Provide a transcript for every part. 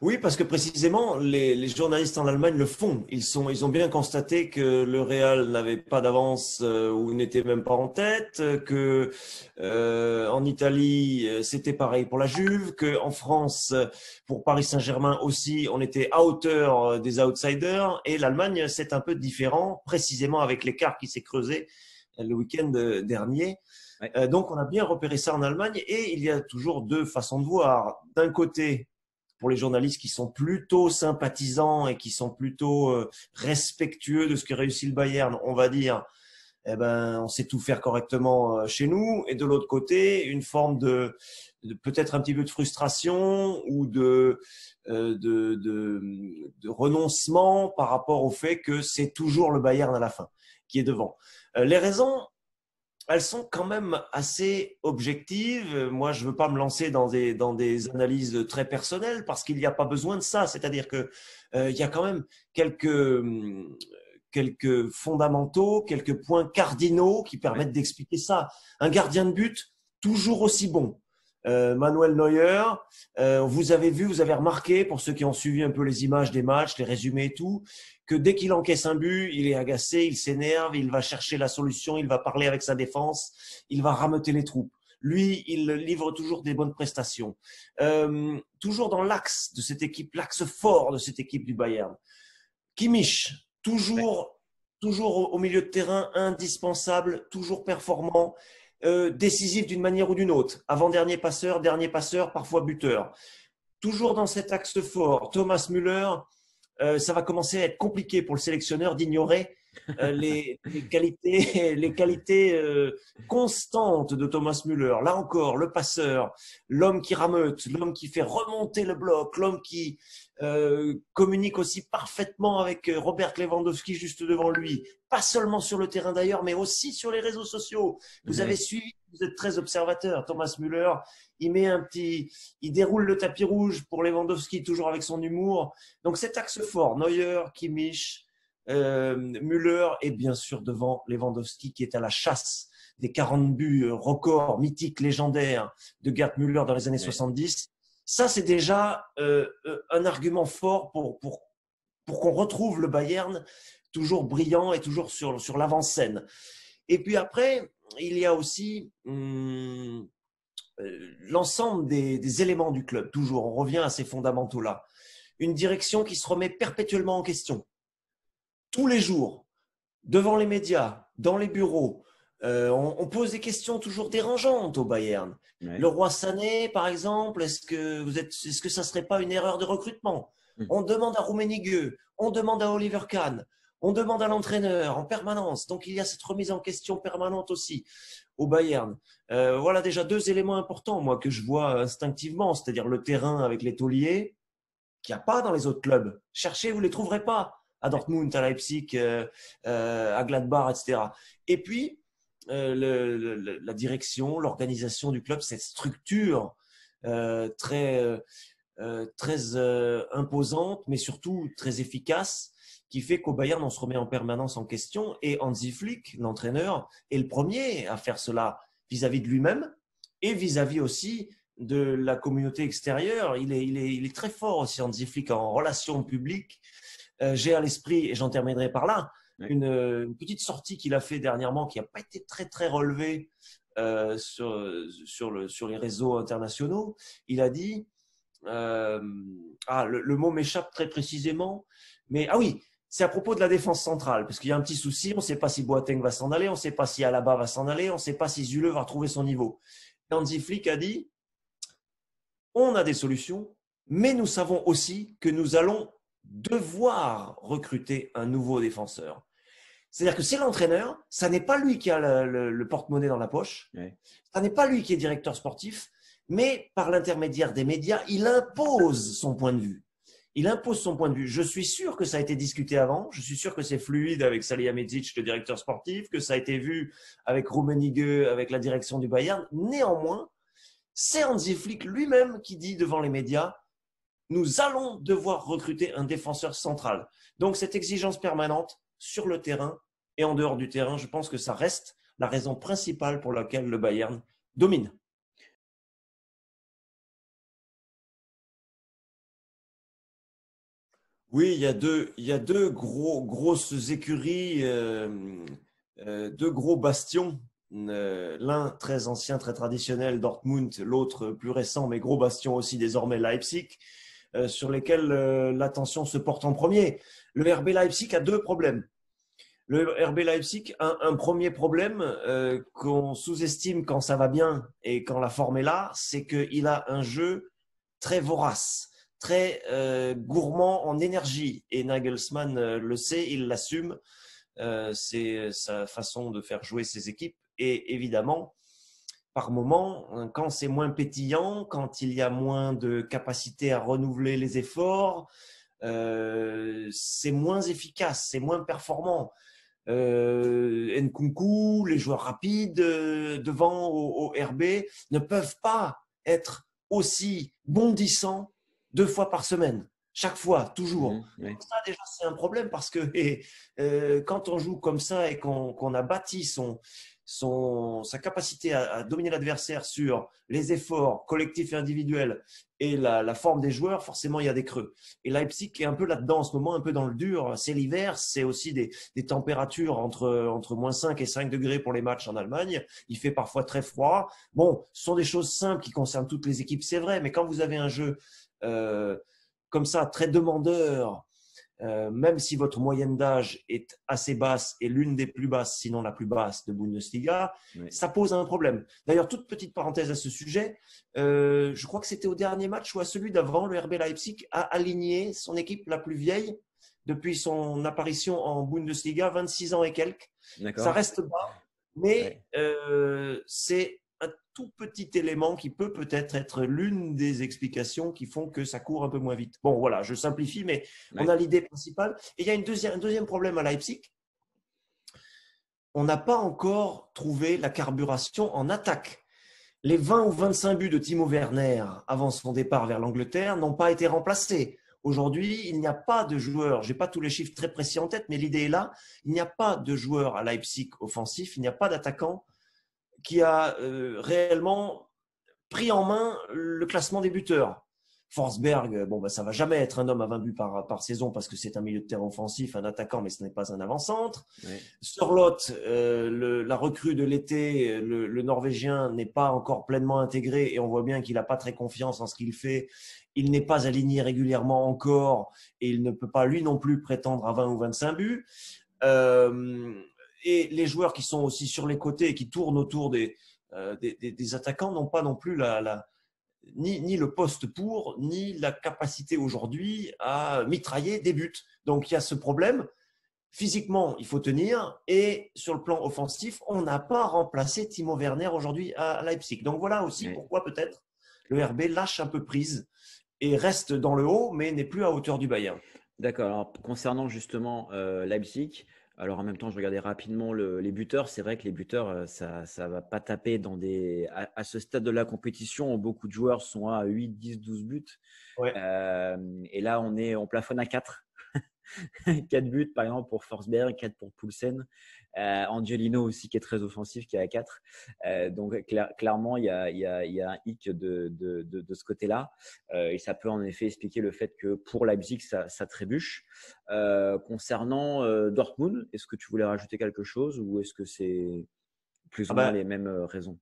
Oui, parce que précisément, les journalistes en Allemagne le font. Ils ont bien constaté que le Real n'avait pas d'avance ou n'était même pas en tête, que en Italie, c'était pareil pour la Juve, qu'en France, pour Paris Saint-Germain aussi, on était à hauteur des outsiders. Et l'Allemagne, c'est un peu différent, précisément avec l'écart qui s'est creusé le week-end dernier. Ouais. Donc, on a bien repéré ça en Allemagne. Et il y a toujours deux façons de voir. D'un côté, pour les journalistes qui sont plutôt sympathisants et qui sont plutôt respectueux de ce que réussit le Bayern, on va dire, eh ben, on sait tout faire correctement chez nous. Et de l'autre côté, une forme de peut-être un petit peu de frustration ou de renoncement par rapport au fait que c'est toujours le Bayern à la fin qui est devant. Les raisons, elles sont quand même assez objectives. Moi, je ne veux pas me lancer dans des analyses très personnelles parce qu'il n'y a pas besoin de ça. C'est-à-dire que il y a quand même quelques fondamentaux, quelques points cardinaux qui permettent d'expliquer ça. Un gardien de but toujours aussi bon. Manuel Neuer, vous avez vu, vous avez remarqué, pour ceux qui ont suivi un peu les images des matchs, les résumés et tout, que dès qu'il encaisse un but, il est agacé, il s'énerve, il va chercher la solution, il va parler avec sa défense, il va rameuter les troupes. Lui, il livre toujours des bonnes prestations. Toujours dans l'axe de cette équipe, l'axe fort de cette équipe du Bayern. Kimmich, toujours au milieu de terrain, indispensable, toujours performant. Décisif d'une manière ou d'une autre, avant-dernier passeur, dernier passeur, parfois buteur. Toujours dans cet axe fort, Thomas Müller, ça va commencer à être compliqué pour le sélectionneur d'ignorer les qualités constantes de Thomas Müller. Là encore, le passeur, l'homme qui rameute, l'homme qui fait remonter le bloc, l'homme qui communique aussi parfaitement avec Robert Lewandowski juste devant lui. Pas seulement sur le terrain d'ailleurs, mais aussi sur les réseaux sociaux. Vous avez suivi, vous êtes très observateur. Thomas Müller, il déroule le tapis rouge pour Lewandowski, toujours avec son humour. Donc cet axe fort, Neuer, Kimmich, Müller et bien sûr devant Lewandowski qui est à la chasse des 40 buts records mythiques, légendaires de Gerd Müller dans les années 70. Ça, c'est déjà un argument fort pour qu'on retrouve le Bayern toujours brillant et toujours sur l'avant-scène. Et puis après, il y a aussi l'ensemble des éléments du club. Toujours, on revient à ces fondamentaux-là. Une direction qui se remet perpétuellement en question. Tous les jours, devant les médias, dans les bureaux, on pose des questions toujours dérangeantes au Bayern. Ouais. Le roi Sané, par exemple, est-ce que ça serait pas une erreur de recrutement? On demande à Rumenigge, on demande à Oliver Kahn, on demande à l'entraîneur en permanence. Donc il y a cette remise en question permanente aussi au Bayern. Voilà déjà deux éléments importants, moi, que je vois instinctivement, c'est-à-dire le terrain avec les tauliers, qu'il n'y a pas dans les autres clubs. Cherchez, vous ne les trouverez pas. À Dortmund, à Leipzig, à Gladbach, etc. Et puis, la direction, l'organisation du club, cette structure très imposante, mais surtout très efficace, qui fait qu'au Bayern, on se remet en permanence en question. Et Hansi Flick, l'entraîneur, est le premier à faire cela vis-à-vis de lui-même et vis-à-vis aussi de la communauté extérieure. Il est très fort aussi, Hansi Flick, en relations publiques. J'ai à l'esprit, et j'en terminerai par là, une petite sortie qu'il a fait dernièrement qui n'a pas été très relevée sur les réseaux internationaux. Il a dit, le mot m'échappe très précisément, mais c'est à propos de la défense centrale, parce qu'il y a un petit souci, on ne sait pas si Boateng va s'en aller, on ne sait pas si Alaba va s'en aller, on ne sait pas si Zuleux va retrouver son niveau. Hansi Flick a dit, on a des solutions, mais nous savons aussi que nous allons devoir recruter un nouveau défenseur. C'est-à-dire que c'est l'entraîneur, ça n'est pas lui qui a le porte-monnaie dans la poche, ça n'est pas lui qui est directeur sportif, mais par l'intermédiaire des médias, il impose son point de vue. Il impose son point de vue. Je suis sûr que ça a été discuté avant, je suis sûr que c'est fluide avec Salihamidzic, le directeur sportif, que ça a été vu avec Rumenigge, avec la direction du Bayern. Néanmoins, c'est Hansi Flick lui-même qui dit devant les médias, nous allons devoir recruter un défenseur central. Donc, cette exigence permanente sur le terrain et en dehors du terrain, je pense que ça reste la raison principale pour laquelle le Bayern domine. Oui, il y a deux grosses écuries, deux gros bastions. L'un très ancien, très traditionnel, Dortmund, l'autre plus récent, mais gros bastion aussi désormais, Leipzig, sur lesquels l'attention se porte en premier. Le RB Leipzig a deux problèmes. Le RB Leipzig a un premier problème qu'on sous-estime quand ça va bien et quand la forme est là, c'est qu'il a un jeu très vorace, très gourmand en énergie. Et Nagelsmann le sait, il l'assume. C'est sa façon de faire jouer ses équipes. Et évidemment, par moment, quand c'est moins pétillant, quand il y a moins de capacité à renouveler les efforts, c'est moins efficace, c'est moins performant. Nkunku, les joueurs rapides devant au RB ne peuvent pas être aussi bondissants 2 fois par semaine. Chaque fois, toujours. Oui. Ça, déjà, c'est un problème parce que quand on joue comme ça et qu'on a bâti sa capacité à dominer l'adversaire sur les efforts collectifs et individuels et la forme des joueurs, forcément, il y a des creux. Et Leipzig est un peu là-dedans en ce moment, un peu dans le dur. C'est l'hiver, c'est aussi des températures entre -5 et 5 degrés pour les matchs en Allemagne. Il fait parfois très froid. Bon, ce sont des choses simples qui concernent toutes les équipes, c'est vrai, mais quand vous avez un jeu… comme ça, très demandeur, même si votre moyenne d'âge est assez basse et l'une des plus basses, sinon la plus basse de Bundesliga, oui. Ça pose un problème. D'ailleurs, toute petite parenthèse à ce sujet, je crois que c'était au dernier match ou à celui d'avant, le RB Leipzig a aligné son équipe la plus vieille depuis son apparition en Bundesliga, 26 ans et quelques. Ça reste bas, mais oui. C'est un tout petit élément qui peut peut-être être l'une des explications qui font que ça court un peu moins vite. Bon, voilà, je simplifie, mais on a l'idée principale. Et il y a un deuxième problème à Leipzig. On n'a pas encore trouvé la carburation en attaque. Les 20 ou 25 buts de Timo Werner avant son départ vers l'Angleterre n'ont pas été remplacés. Aujourd'hui, il n'y a pas de joueur, je n'ai pas tous les chiffres très précis en tête, mais l'idée est là, il n'y a pas de joueur à Leipzig offensif, il n'y a pas d'attaquant qui a réellement pris en main le classement des buteurs. Forsberg, bon, ça ne va jamais être un homme à 20 buts par saison parce que c'est un milieu de terrain offensif, un attaquant, mais ce n'est pas un avant-centre. Oui. Sorloth, la recrue de l'été, le Norvégien n'est pas encore pleinement intégré et on voit bien qu'il n'a pas très confiance en ce qu'il fait. Il n'est pas aligné régulièrement encore et il ne peut pas lui non plus prétendre à 20 ou 25 buts. Et les joueurs qui sont aussi sur les côtés et qui tournent autour des attaquants n'ont pas non plus ni le poste pour, ni la capacité aujourd'hui à mitrailler des buts. Donc, il y a ce problème. Physiquement, il faut tenir. Et sur le plan offensif, on n'a pas remplacé Timo Werner aujourd'hui à Leipzig. Donc, voilà aussi pourquoi peut-être le RB lâche un peu prise et reste dans le haut, mais n'est plus à hauteur du Bayern. D'accord. Alors, concernant justement Leipzig… Alors, en même temps, je regardais rapidement les buteurs. C'est vrai que les buteurs, ça ne va pas taper à ce stade de la compétition. Beaucoup de joueurs sont à 8, 10, 12 buts. Ouais. Et là, on plafonne à 4. 4 buts, par exemple, pour Forsberg, 4 pour Poulsen. Angelino aussi, qui est très offensif, qui est à 4. Donc, clairement, il y a un hic de ce côté-là. Et ça peut en effet expliquer le fait que pour Leipzig, ça trébuche. Concernant Dortmund, est-ce que tu voulais rajouter quelque chose ou est-ce que c'est plus ou moins les mêmes raisons?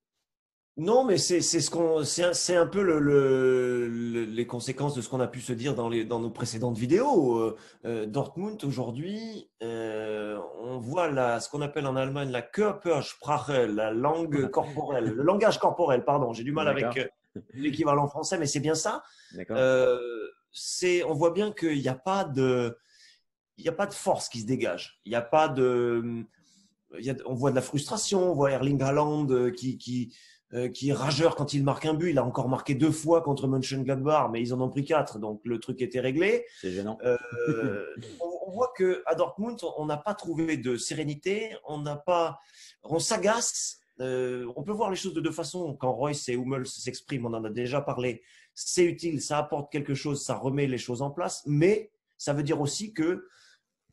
Non, mais c'est un peu les conséquences de ce qu'on a pu se dire dans nos précédentes vidéos. Dortmund, aujourd'hui, on voit ce qu'on appelle en Allemagne la Körpersprache, la langue corporelle, le langage corporel, pardon. J'ai du mal avec l'équivalent français, mais c'est bien ça. On voit bien qu'il n'y a pas de force qui se dégage. Il n'y a pas de… On voit de la frustration, on voit Erling Haaland qui est rageur quand il marque un but. Il a encore marqué 2 fois contre Mönchengladbach, mais ils en ont pris 4, donc le truc était réglé. C'est gênant. On voit qu'à Dortmund, on n'a pas trouvé de sérénité, on s'agace. On peut voir les choses de 2 façons. Quand Royce et Hummel s'expriment, on en a déjà parlé, c'est utile, ça apporte quelque chose, ça remet les choses en place, mais ça veut dire aussi que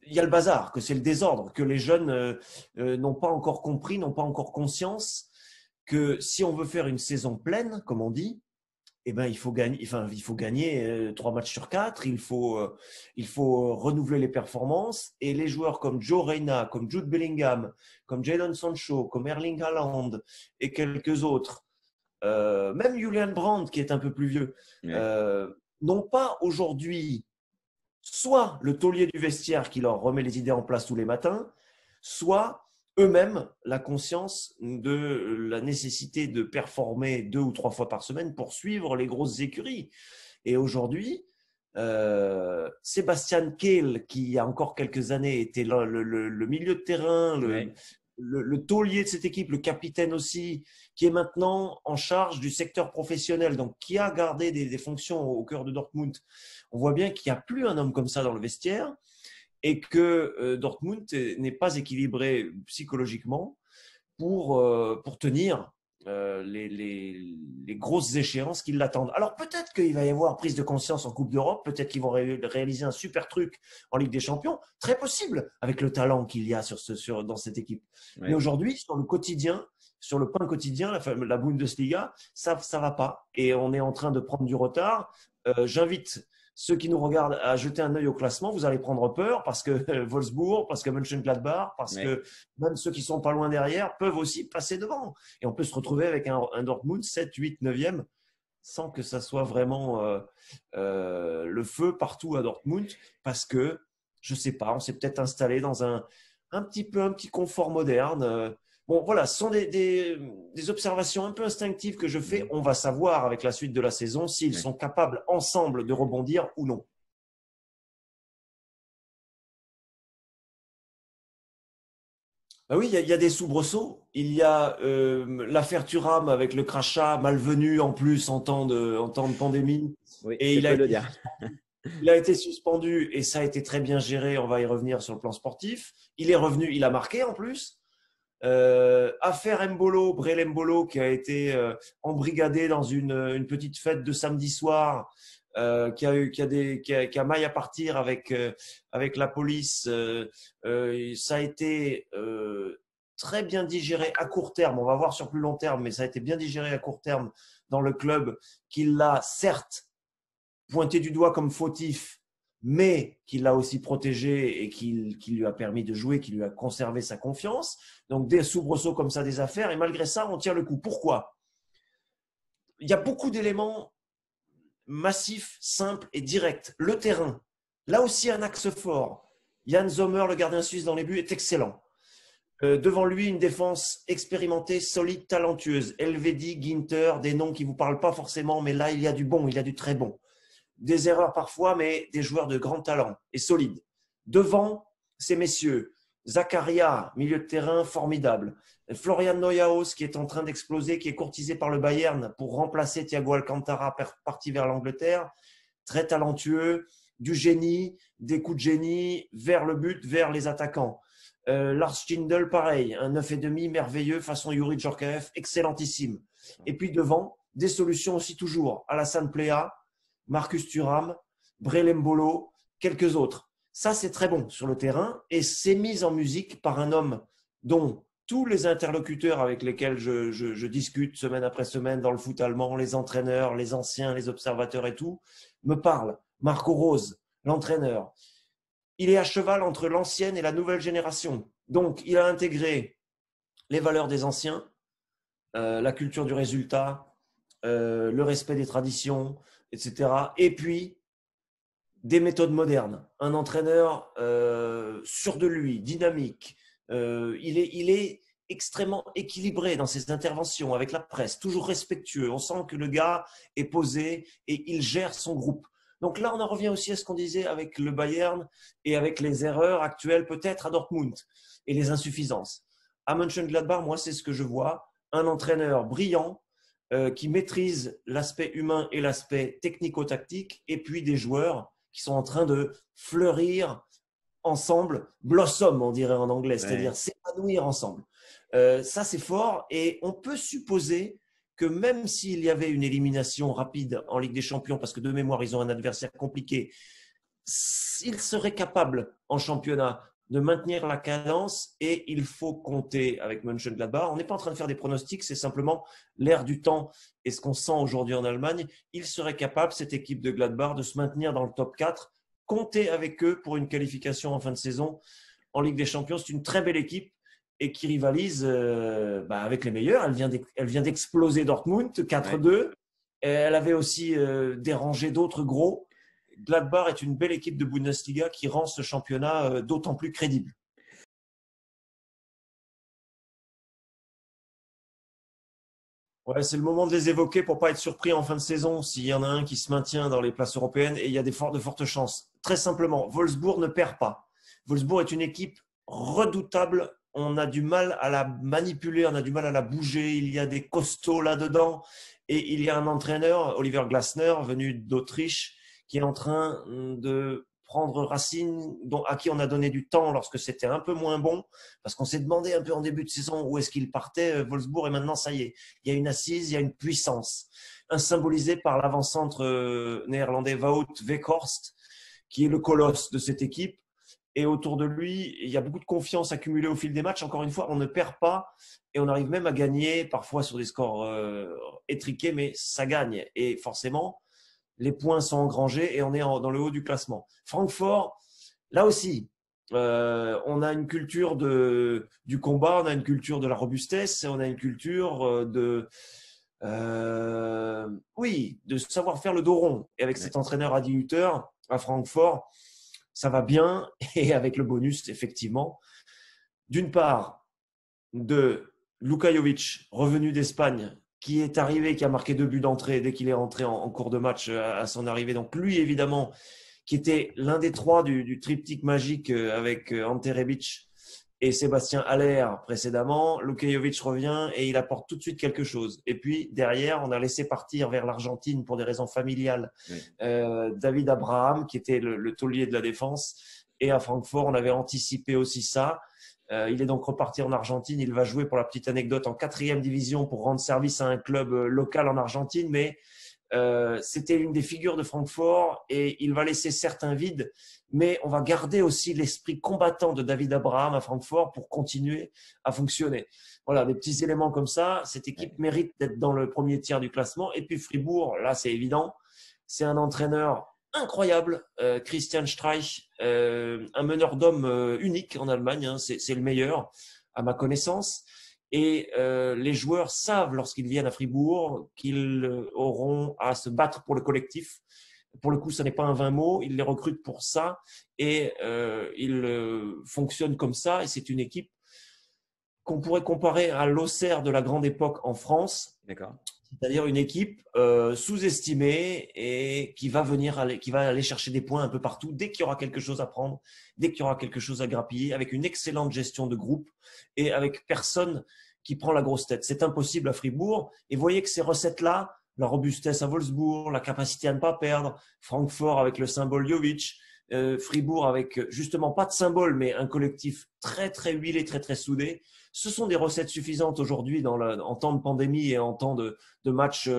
il y a le bazar, que c'est le désordre, que les jeunes n'ont pas encore compris, n'ont pas encore conscience que si on veut faire une saison pleine, comme on dit, eh ben, il faut gagner, enfin, il faut gagner 3 matchs sur 4, il faut renouveler les performances, et les joueurs comme Joe Reyna, comme Jude Bellingham, comme Jadon Sancho, comme Erling Haaland et quelques autres, même Julian Brandt qui est un peu plus vieux, n'ont pas aujourd'hui soit le taulier du vestiaire qui leur remet les idées en place tous les matins, soit eux-mêmes la conscience de la nécessité de performer 2 ou 3 fois par semaine pour suivre les grosses écuries. Et aujourd'hui, Sébastien Kehl, qui il y a encore quelques années était le milieu de terrain, le taulier de cette équipe, le capitaine aussi, qui est maintenant en charge du secteur professionnel, donc qui a gardé des fonctions au cœur de Dortmund. On voit bien qu'il n'y a plus un homme comme ça dans le vestiaire, et que Dortmund n'est pas équilibré psychologiquement pour tenir les grosses échéances qui l'attendent. Alors peut-être qu'il va y avoir prise de conscience en Coupe d'Europe, peut-être qu'ils vont réaliser un super truc en Ligue des Champions, très possible avec le talent qu'il y a dans cette équipe. Ouais. Mais aujourd'hui, sur le pain quotidien, la Bundesliga, ça va pas, et on est en train de prendre du retard. J'invite ceux qui nous regardent à jeter un œil au classement. Vous allez prendre peur parce que Wolfsburg, parce que Mönchengladbach, parce que même ceux qui sont pas loin derrière peuvent aussi passer devant. Et on peut se retrouver avec un Dortmund 7, 8, 9e sans que ça soit vraiment le feu partout à Dortmund, parce que, je sais pas, on s'est peut-être installé dans un petit confort moderne. Bon, voilà, ce sont des observations un peu instinctives que je fais. On va savoir avec la suite de la saison s'ils sont capables ensemble de rebondir ou non. Ben oui, il y a des soubresauts. Il y a l'affaire Thuram avec le crachat malvenu en plus en temps de pandémie. Oui, et il a été suspendu, et ça a été très bien géré. On va y revenir sur le plan sportif. Il est revenu, il a marqué en plus. Affaire Embolo, Breel Embolo, qui a été embrigadé dans une petite fête de samedi soir, qui a maille à partir avec la police. Ça a été très bien digéré à court terme. On va voir sur plus long terme, mais ça a été bien digéré à court terme dans le club, qui l'a certes pointé du doigt comme fautif, mais qui l'a aussi protégé et qui lui a permis de jouer, qui lui a conservé sa confiance. Donc, des soubresauts comme ça, des affaires, et malgré ça, on tient le coup. Pourquoi ? Il y a beaucoup d'éléments massifs, simples et directs. Le terrain, là aussi un axe fort. Yann Sommer, le gardien suisse dans les buts, est excellent. Devant lui, une défense expérimentée, solide, talentueuse. Elvedi, Ginter, des noms qui ne vous parlent pas forcément, mais là, il y a du bon, il y a du très bon. Des erreurs parfois, mais des joueurs de grand talent et solides. Devant ces messieurs, Zakaria, milieu de terrain formidable. Florian Neuhaus, qui est en train d'exploser, qui est courtisé par le Bayern pour remplacer Thiago Alcantara, parti vers l'Angleterre. Très talentueux, du génie, des coups de génie, vers le but, vers les attaquants. Lars Stindl, pareil, un 9,5 merveilleux, façon Youri Djorkaeff, excellentissime. Et puis devant, des solutions aussi toujours. Alassane Plea, Marcus Thuram, Breel Embolo, quelques autres. Ça, c'est très bon sur le terrain, et c'est mis en musique par un homme dont tous les interlocuteurs avec lesquels je discute semaine après semaine dans le foot allemand, les entraîneurs, les anciens, les observateurs et tout, me parlent. Marco Rose, l'entraîneur. Il est à cheval entre l'ancienne et la nouvelle génération. Donc, il a intégré les valeurs des anciens, la culture du résultat, le respect des traditions, etc. Et puis, des méthodes modernes. Un entraîneur sûr de lui, dynamique. Il est extrêmement équilibré dans ses interventions avec la presse, toujours respectueux. On sent que le gars est posé et il gère son groupe. Donc là, on en revient aussi à ce qu'on disait avec le Bayern et avec les erreurs actuelles peut-être à Dortmund et les insuffisances. À Mönchengladbach, moi, c'est ce que je vois. Un entraîneur brillant, qui maîtrisent l'aspect humain et l'aspect technico-tactique, et puis des joueurs qui sont en train de fleurir ensemble, blossom on dirait en anglais, c'est-à-dire s'épanouir ensemble. Ça, c'est fort, et on peut supposer que même s'il y avait une élimination rapide en Ligue des Champions, parce que de mémoire, ils ont un adversaire compliqué, ils seraient capables en championnat de maintenir la cadence et il faut compter avec Mönchengladbach. On n'est pas en train de faire des pronostics, c'est simplement l'air du temps et ce qu'on sent aujourd'hui en Allemagne. Il serait capable, cette équipe de Gladbach, de se maintenir dans le top 4. Comptez avec eux pour une qualification en fin de saison en Ligue des Champions. C'est une très belle équipe et qui rivalise avec les meilleurs. Elle vient d'exploser Dortmund, 4-2. Ouais. Elle avait aussi dérangé d'autres gros. Gladbach est une belle équipe de Bundesliga qui rend ce championnat d'autant plus crédible. Ouais, c'est le moment de les évoquer pour ne pas être surpris en fin de saison s'il y en a un qui se maintient dans les places européennes, et il y a de fortes chances. Très simplement, Wolfsburg ne perd pas. Wolfsburg est une équipe redoutable. On a du mal à la manipuler, on a du mal à la bouger. Il y a des costauds là-dedans et il y a un entraîneur, Oliver Glasner, venu d'Autriche, qui est en train de prendre racine, à qui on a donné du temps lorsque c'était un peu moins bon, parce qu'on s'est demandé un peu en début de saison où est-ce qu'il partait, Wolfsburg, et maintenant ça y est, il y a une assise, il y a une puissance, symbolisée par l'avant-centre néerlandais Wout Weghorst, qui est le colosse de cette équipe, et autour de lui, il y a beaucoup de confiance accumulée au fil des matchs. Encore une fois, on ne perd pas, et on arrive même à gagner, parfois sur des scores étriqués, mais ça gagne, et forcément, les points sont engrangés et on est dans le haut du classement. Francfort, là aussi, on a une culture du combat, on a une culture de la robustesse, on a une culture de savoir faire le dos rond. Et avec cet entraîneur Adi Hütter à Francfort, ça va bien. Et avec le bonus, effectivement, d'une part, de Luka Jovic, revenu d'Espagne, qui est arrivé, qui a marqué 2 buts d'entrée dès qu'il est rentré en cours de match à son arrivée. Donc lui, évidemment, qui était l'un des 3 du triptyque magique avec Ante Rebic et Sébastien Haller précédemment. Luka Jovic revient et il apporte tout de suite quelque chose. Et puis derrière, on a laissé partir vers l'Argentine pour des raisons familiales David Abraham, qui était le taulier de la défense. Et à Francfort, on avait anticipé aussi ça. Il est donc reparti en Argentine. Il va jouer, pour la petite anecdote, en 4e division pour rendre service à un club local en Argentine. Mais c'était une des figures de Francfort et il va laisser certains vides. Mais on va garder aussi l'esprit combattant de David Abraham à Francfort pour continuer à fonctionner. Voilà, des petits éléments comme ça. Cette équipe mérite d'être dans le premier tiers du classement. Et puis Fribourg, là, c'est évident. C'est un entraîneur incroyable, Christian Streich, un meneur d'hommes unique en Allemagne, hein, c'est le meilleur à ma connaissance, et les joueurs savent lorsqu'ils viennent à Fribourg qu'ils auront à se battre pour le collectif. Pour le coup, ça n'est pas un vain mot, ils les recrutent pour ça et ils fonctionnent comme ça, et c'est une équipe qu'on pourrait comparer à l'Auxerre de la grande époque en France. D'accord. C'est-à-dire une équipe sous-estimée et qui va aller chercher des points un peu partout dès qu'il y aura quelque chose à prendre, dès qu'il y aura quelque chose à grappiller, avec une excellente gestion de groupe et avec personne qui prend la grosse tête. C'est impossible à Fribourg. Et voyez que ces recettes-là, la robustesse à Wolfsburg, la capacité à ne pas perdre, Francfort avec le symbole Jovic, Fribourg avec justement pas de symbole mais un collectif très très huilé, très très soudé. Ce sont des recettes suffisantes aujourd'hui en temps de pandémie et en temps de match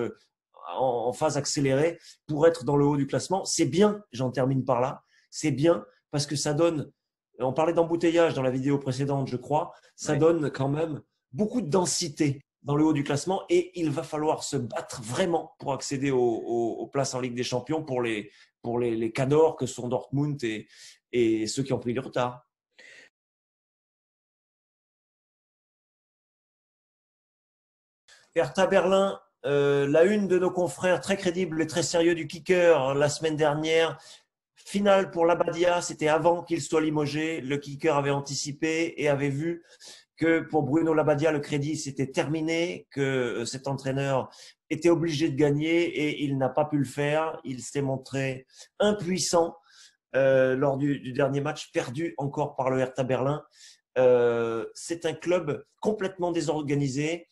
en phase accélérée pour être dans le haut du classement. C'est bien, j'en termine par là, c'est bien parce que ça donne, on parlait d'embouteillage dans la vidéo précédente je crois, ça donne quand même beaucoup de densité dans le haut du classement, et il va falloir se battre vraiment pour accéder aux places en Ligue des Champions pour les cadors que sont Dortmund et ceux qui ont pris du retard. Hertha Berlin, la une de nos confrères très crédibles et très sérieux du Kicker la semaine dernière. Finale pour Labbadia, c'était avant qu'il soit limogé. Le Kicker avait anticipé et avait vu que pour Bruno Labbadia, le crédit s'était terminé, que cet entraîneur était obligé de gagner et il n'a pas pu le faire. Il s'est montré impuissant lors du dernier match, perdu encore par le Hertha Berlin. C'est un club complètement désorganisé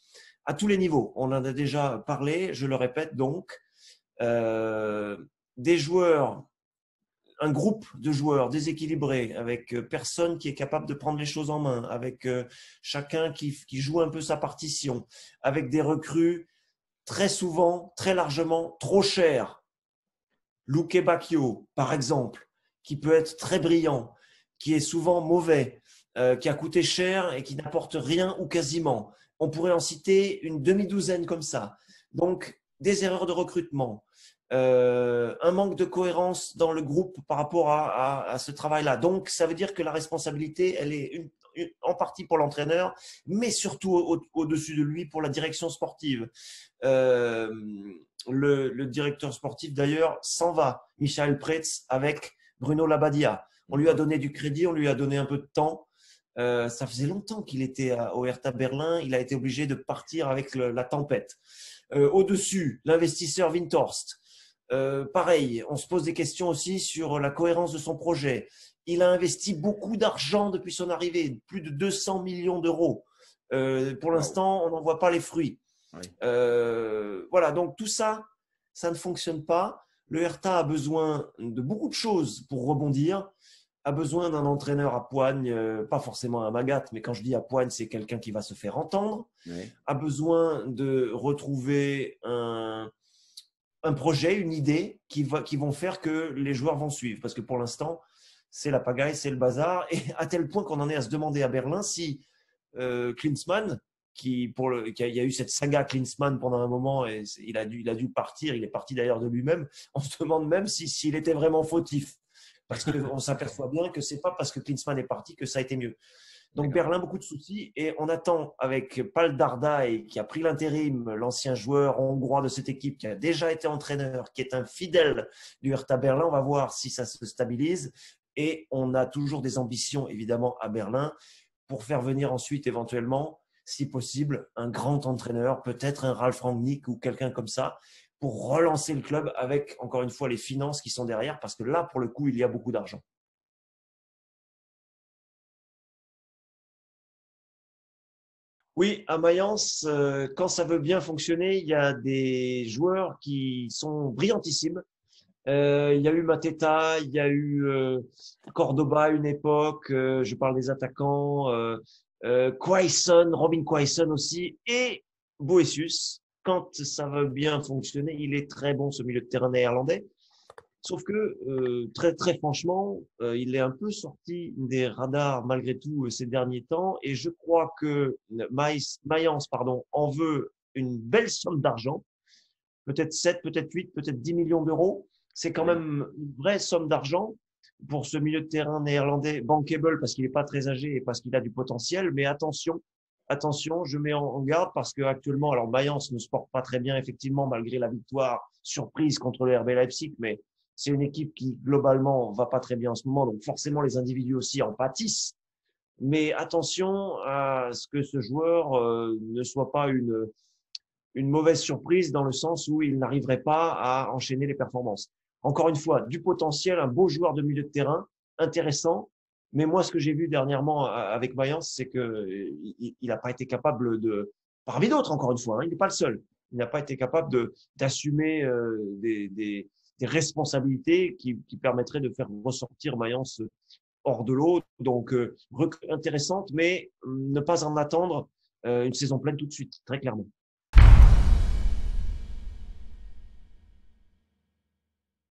à tous les niveaux. On en a déjà parlé, je le répète donc. Des joueurs, un groupe de joueurs déséquilibrés, avec personne qui est capable de prendre les choses en main, avec chacun qui joue un peu sa partition, avec des recrues très souvent, très largement, trop chères. Luke Bacchio, par exemple, qui peut être très brillant, qui est souvent mauvais, qui a coûté cher et qui n'apporte rien ou quasiment. On pourrait en citer une demi-douzaine comme ça. Donc, des erreurs de recrutement, un manque de cohérence dans le groupe par rapport à ce travail-là. Donc, ça veut dire que la responsabilité, elle est en partie pour l'entraîneur, mais surtout au-dessus de lui pour la direction sportive. Le directeur sportif, d'ailleurs, s'en va, Michael Preetz, avec Bruno Labbadia. On lui a donné du crédit, on lui a donné un peu de temps. Ça faisait longtemps qu'il était au Hertha Berlin. Il a été obligé de partir avec la tempête. Au-dessus, l'investisseur Windhorst. Pareil, on se pose des questions aussi sur la cohérence de son projet. Il a investi beaucoup d'argent depuis son arrivée, plus de 200 millions d'euros. Pour l'instant, on n'en voit pas les fruits. Oui. Voilà, donc tout ça, ça ne fonctionne pas. Le Hertha a besoin de beaucoup de choses pour rebondir, a besoin d'un entraîneur à poigne, pas forcément un magat, mais quand je dis à poigne, c'est quelqu'un qui va se faire entendre, oui. A besoin de retrouver un projet, une idée qui vont faire que les joueurs vont suivre. Parce que pour l'instant, c'est la pagaille, c'est le bazar, et à tel point qu'on en est à se demander à Berlin si Klinsmann, il y a eu cette saga Klinsmann pendant un moment et il a dû partir, il est parti d'ailleurs de lui-même. On se demande même s'il était vraiment fautif, parce qu'on s'aperçoit bien que ce n'est pas parce que Klinsmann est parti que ça a été mieux. Donc Berlin, beaucoup de soucis, et on attend avec Pal Dardai, qui a pris l'intérim, l'ancien joueur hongrois de cette équipe, qui a déjà été entraîneur, qui est un fidèle du Hertha Berlin. On va voir si ça se stabilise, et on a toujours des ambitions évidemment à Berlin pour faire venir ensuite éventuellement, si possible, un grand entraîneur, peut-être un Ralf Rangnick ou quelqu'un comme ça, pour relancer le club avec, encore une fois, les finances qui sont derrière, parce que là, pour le coup, il y a beaucoup d'argent. Oui, à Mayence, quand ça veut bien fonctionner, il y a des joueurs qui sont brillantissimes. Il y a eu Mateta, il y a eu Cordoba une époque, je parle des attaquants, Quaison, Robin Quaison aussi, et Boetius. Quand ça va bien fonctionner, il est très bon, ce milieu de terrain néerlandais. Sauf que très très franchement, il est un peu sorti des radars malgré tout ces derniers temps, et je crois que Mayence en veut une belle somme d'argent, peut-être 7, peut-être 8, peut-être 10 millions d'euros. C'est quand même une vraie somme d'argent pour ce milieu de terrain néerlandais, bankable parce qu'il n'est pas très âgé et parce qu'il a du potentiel. Mais attention, je mets en garde, parce qu'actuellement, alors Mayence ne se porte pas très bien effectivement malgré la victoire surprise contre le RB Leipzig, mais c'est une équipe qui globalement va pas très bien en ce moment, donc forcément les individus aussi en pâtissent. Mais attention à ce que ce joueur ne soit pas une mauvaise surprise, dans le sens où il n'arriverait pas à enchaîner les performances. Encore une fois, du potentiel, un beau joueur de milieu de terrain, intéressant. Mais moi, ce que j'ai vu dernièrement avec Mayence, c'est qu'il n'a pas été capable de, parmi d'autres encore une fois, hein, il n'est pas le seul, il n'a pas été capable d'assumer des responsabilités qui permettraient de faire ressortir Mayence hors de l'eau. Donc, intéressante, mais ne pas en attendre une saison pleine tout de suite, très clairement.